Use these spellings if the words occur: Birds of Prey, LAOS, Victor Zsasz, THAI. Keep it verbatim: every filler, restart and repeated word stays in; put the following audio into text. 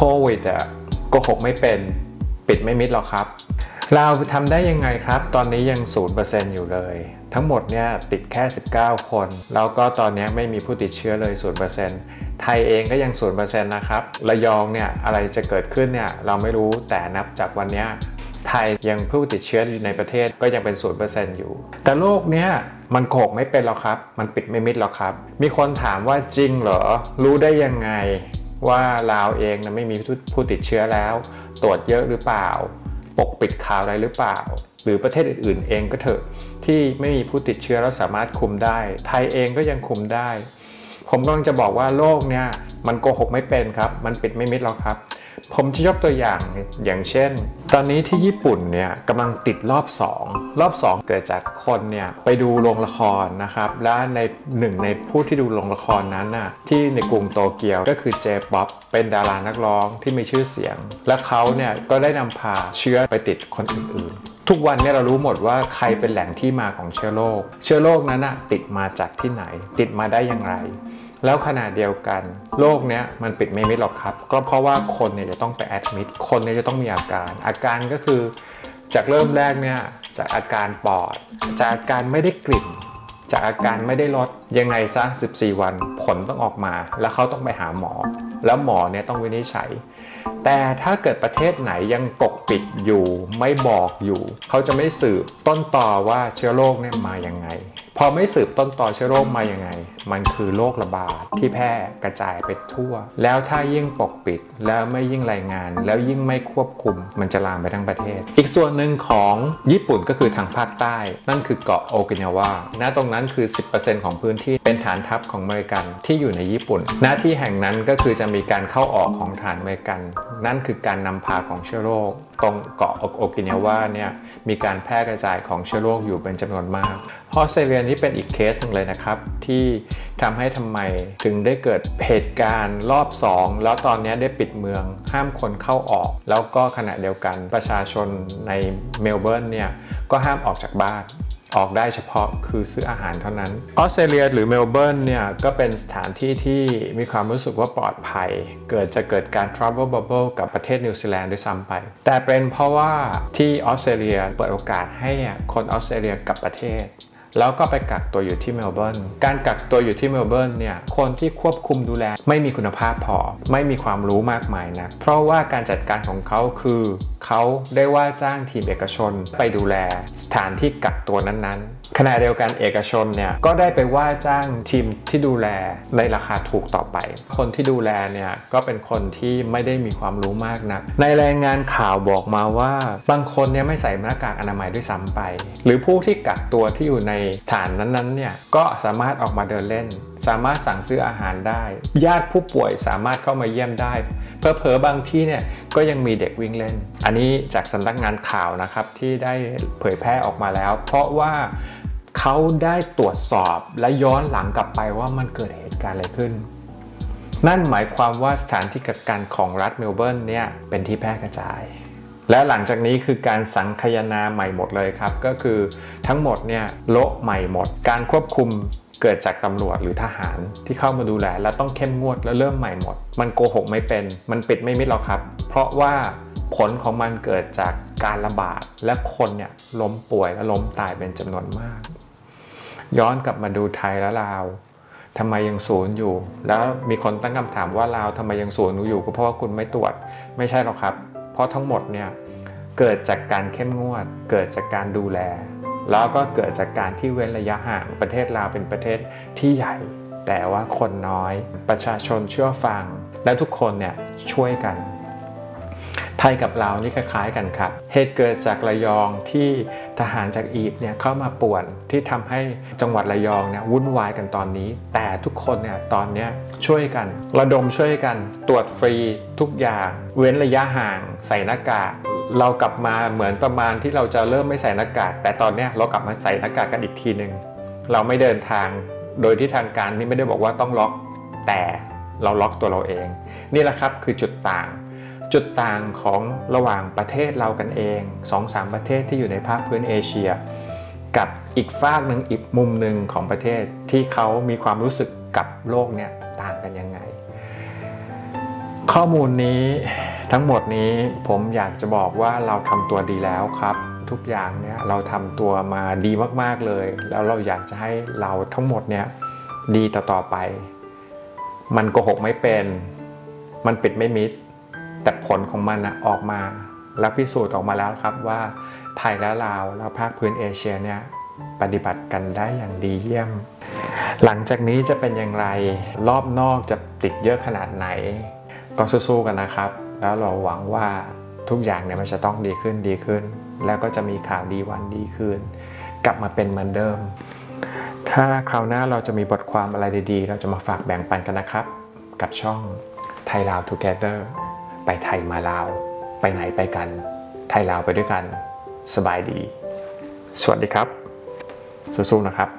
โควิดอ่ะโกหกไม่เป็นปิดไม่มิดหรอกครับเราทำได้ยังไงครับตอนนี้ยัง ศูนย์เปอร์เซ็นต์ อยู่เลยทั้งหมดเนี่ยติดแค่สิบเก้าคนแล้วก็ตอนนี้ไม่มีผู้ติดเชื้อเลย ศูนย์เปอร์เซ็นต์ ไทยเองก็ยัง ศูนย์เปอร์เซ็นต์ นะครับระยองเนี่ยอะไรจะเกิดขึ้นเนี่ยเราไม่รู้แต่นับจากวันนี้ไทยยังผู้ติดเชื้อในประเทศก็ยังเป็น ศูนย์เปอร์เซ็นต์ อยู่แต่โลกเนี้ยมันโกหกไม่เป็นหรอกครับมันปิดไม่มิดหรอกครับมีคนถามว่าจริงเหรอรู้ได้ยังไงว่าลาวเองนะไม่มีผู้ติดเชื้อแล้วตรวจเยอะหรือเปล่าปกปิดข่าวอะไรหรือเปล่าหรือประเทศอื่นๆเองก็เถอะที่ไม่มีผู้ติดเชื้อแล้วสามารถคุมได้ไทยเองก็ยังคุมได้ผมกำลังจะบอกว่าโลกเนี้ยมันโกหกไม่เป็นครับมันปิดไม่มิดหรอกครับผมจะยกตัวอย่างอย่างเช่นตอนนี้ที่ญี่ปุ่นเนี่ยกำลังติดรอบสองรอบสองเกิดจากคนเนี่ยไปดูโรงละครนะครับและในหนึ่งในผู้ที่ดูโรงละครนั้นน่ะที่ในกรุงโตเกียวก็คือเจป๊อปเป็นดารานักร้องที่มีชื่อเสียงและเขาเนี่ยก็ได้นำพาเชื้อไปติดคนอื่นๆทุกวันเนี่ยเรารู้หมดว่าใครเป็นแหล่งที่มาของเชื้อโรคเชื้อโรคนั้นน่ะติดมาจากที่ไหนติดมาได้อย่างไรแล้วขนาดเดียวกันโรคเนี้ยมันปิดไม่มิดหรอกครับก็เพราะว่าคนเนี่ยจะต้องไปแอดมิดคนเนี่ยจะต้องมีอาการอาการก็คือจากเริ่มแรกเนี่ยจากอาการปอดจากอาการไม่ได้กลิ่นจากอาการไม่ได้รสยังไงซะสิบสี่วันผลต้องออกมาแล้วเขาต้องไปหาหมอแล้วหมอเนี่ยต้องวินิจฉัยแต่ถ้าเกิดประเทศไหนยังปกปิดอยู่ไม่บอกอยู่เขาจะไม่สืบต้นตอว่าเชื้อโรคเนี่ยมายังไงพอไม่สืบต้นตอเชื้อโรคมายังไงมันคือโรคระบาดที่แพร่กระจายไปทั่วแล้วถ้ายิ่งปกปิดแล้วไม่ยิ่งรายงานแล้วยิ่งไม่ควบคุมมันจะลามไปทั้งประเทศอีกส่วนหนึ่งของญี่ปุ่นก็คือทางภาคใต้นั่นคือเกาะโอกินาวาณตรงนั้นคือ สิบเปอร์เซ็นต์ ของพื้นที่เป็นฐานทัพของอเมริกันที่อยู่ในญี่ปุ่นณที่แห่งนั้นก็คือจะมีการเข้าออกของฐานอเมริกันนั่นคือการนำพาของเชื้อโรคตรงเกาะโอกินาวาเนี่ยมีการแพร่กระจายของเชื้อโรคอยู่เป็นจำนวนมากออสเตรเลียนี่เป็นอีกเคสหนึ่งเลยนะครับที่ทำให้ทำไมถึงได้เกิดเหตุการณ์รอบสองแล้วตอนนี้ได้ปิดเมืองห้ามคนเข้าออกแล้วก็ขณะเดียวกันประชาชนในเมลเบิร์นเนี่ยก็ห้ามออกจากบ้านออกได้เฉพาะคือซื้ออาหารเท่านั้นออสเตรเลียหรือเมลเบิร์นเนี่ยก็เป็นสถานที่ที่มีความรู้สึกว่าปลอดภัยเกิดจะเกิดการ travel bubble กับประเทศนิวซีแลนด์ด้วยซ้ำไปแต่เป็นเพราะว่าที่ออสเตรเลียเปิดโอกาสให้คนออสเตรเลียกลับประเทศแล้วก็ไปกักตัวอยู่ที่เมลเบิร์นการกักตัวอยู่ที่เมลเบิร์นเนี่ยคนที่ควบคุมดูแลไม่มีคุณภาพพอไม่มีความรู้มากมายนะเพราะว่าการจัดการของเขาคือเขาได้ว่าจ้างทีมเอกชนไปดูแลสถานที่กักตัวนั้นๆขณะเดียวกันเอกชนเนี่ยก็ได้ไปว่าจ้างทีมที่ดูแลในราคาถูกต่อไปคนที่ดูแลเนี่ยก็เป็นคนที่ไม่ได้มีความรู้มากนักในรายงานข่าวบอกมาว่าบางคนเนี่ยไม่ใส่หน้ากากอนามัยด้วยซ้ำไปหรือผู้ที่กักตัวที่อยู่ในสถานนั้นๆเนี่ยก็สามารถออกมาเดินเล่นสามารถสั่งซื้ออาหารได้ญาติผู้ป่วยสามารถเข้ามาเยี่ยมได้เผลอๆบางที่เนี่ยก็ยังมีเด็กวิ่งเล่นอันนี้จากสำนักงานข่าวนะครับที่ได้เผยแพร่ออกมาแล้วเพราะว่าเขาได้ตรวจสอบและย้อนหลังกลับไปว่ามันเกิดเหตุการณ์อะไรขึ้นนั่นหมายความว่าสถานที่กักกันของรัฐเมลเบิร์นเนี่ยเป็นที่แพร่กระจายและหลังจากนี้คือการสังคายนาใหม่หมดเลยครับก็คือทั้งหมดเนี่ยโละใหม่หมดการควบคุมเกิดจากตำรวจหรือทหารที่เข้ามาดูแลและต้องเข้มงวดและเริ่มใหม่หมดมันโกหกไม่เป็นมันปิดไม่มิดหรอกครับเพราะว่าผลของมันเกิดจากการระบาดและคนเนี่ยล้มป่วยและล้มตายเป็นจำนวนมากย้อนกลับมาดูไทยและลาวทำไมยังศูนย์อยู่แล้วมีคนตั้งคำถามว่าลาวทำไมยังศูนย์อยู่ก็เพราะว่าคุณไม่ตรวจไม่ใช่หรอกครับเพราะทั้งหมดเนี่ยเกิดจากการเข้มงวดเกิดจากการดูแลแล้วก็เกิดจากการที่เว้นระยะห่างประเทศลาวเป็นประเทศที่ใหญ่แต่ว่าคนน้อยประชาชนเชื่อฟังและทุกคนเนี่ยช่วยกันไทยกับลาวนี่คล้ายๆกันครับเหตุเกิดจากระยองที่ทหารจากอียิปต์เนี่ยเข้ามาป่วนที่ทำให้จังหวัดระยองเนี่ยวุ่นวายกันตอนนี้แต่ทุกคนเนี่ยตอนนี้ช่วยกันระดมช่วยกันตรวจฟรีทุกอย่างเว้นระยะห่างใส่หน้ากากเรากลับมาเหมือนประมาณที่เราจะเริ่มไม่ใส่หน้ากากแต่ตอนนี้เรากลับมาใส่หน้ากากกันอีกทีหนึ่งเราไม่เดินทางโดยที่ทางการนี่ไม่ได้บอกว่าต้องล็อกแต่เราล็อกตัวเราเองนี่แหละครับคือจุดต่างจุดต่างของระหว่างประเทศเรากันเอง สองสาม ประเทศที่อยู่ในภาคพื้นเอเชียกับอีกฝากหนึ่งอีกมุมหนึ่งของประเทศที่เขามีความรู้สึกกับโลกเนี่ยต่างกันยังไง ข้อมูลนี้ทั้งหมดนี้ผมอยากจะบอกว่าเราทำตัวดีแล้วครับทุกอย่างเนี่ยเราทำตัวมาดีมากๆเลยแล้วเราอยากจะให้เราทั้งหมดเนี่ยดีต่อต่อไปมันโกหกไม่เป็นมันปิดไม่มิดแต่ผลของมันนะออกมาแล้วพิสูจน์ออกมาแล้วครับว่าไทยและลาวแล้วภาคพื้นเอเชียเนี่ยปฏิบัติกันได้อย่างดีเยี่ยมหลังจากนี้จะเป็นอย่างไรรอบนอกจะติดเยอะขนาดไหนก็สู้ๆกันนะครับแล้วเราหวังว่าทุกอย่างเนี่ยมันจะต้องดีขึ้นดีขึ้นแล้วก็จะมีข่าวดีวันดีคืนกลับมาเป็นเหมือนเดิมถ้าคราวหน้าเราจะมีบทความอะไรดีๆเราจะมาฝากแบ่งปันกันนะครับกับช่องไทยลาว ทูเกเธอร์ ไปไทยมาลาวไปไหนไปกันไทยลาวไปด้วยกันสบายดีสวัสดีครับสู้ๆนะครับ